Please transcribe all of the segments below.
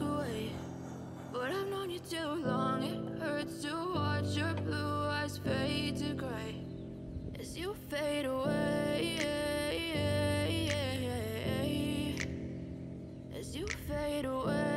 away. But I've known you too long, it hurts to watch your blue eyes fade to gray as you fade away, as you fade away.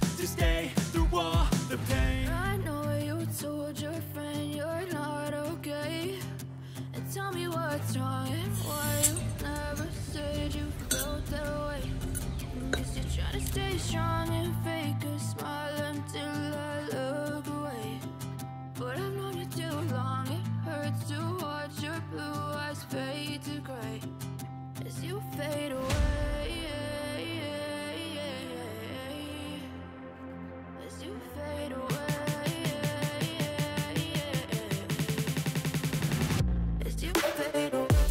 to stay through all the pain. I know you told your friend you're not okay, and tell me what's wrong and why you never said you felt that way. Cause you're trying to stay strong and fake a smile until I look away. But I've known you too long, it hurts to watch your blue eyes fade to gray as you fade away, as you fade away, as you fade away.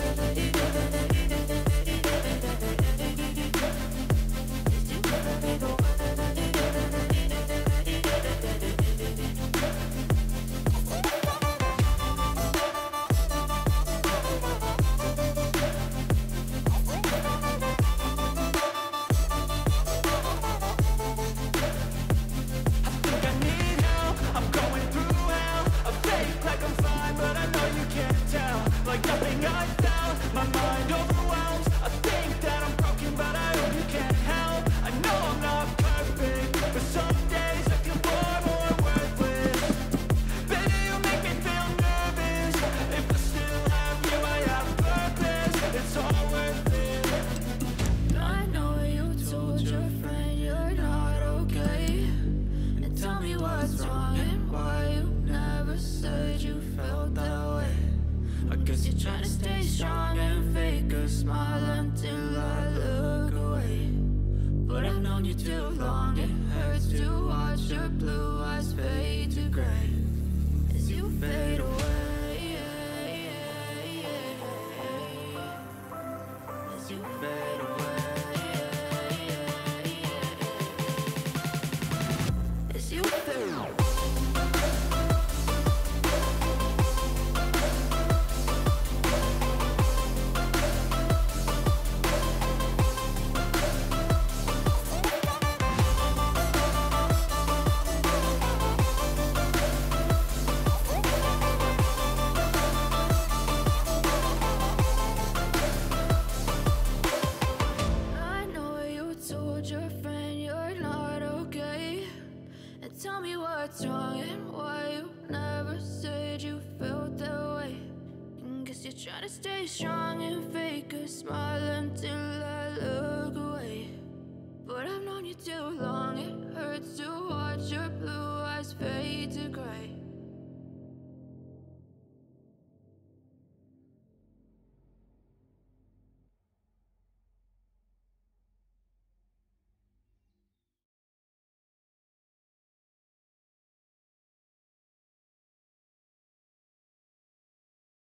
Too long.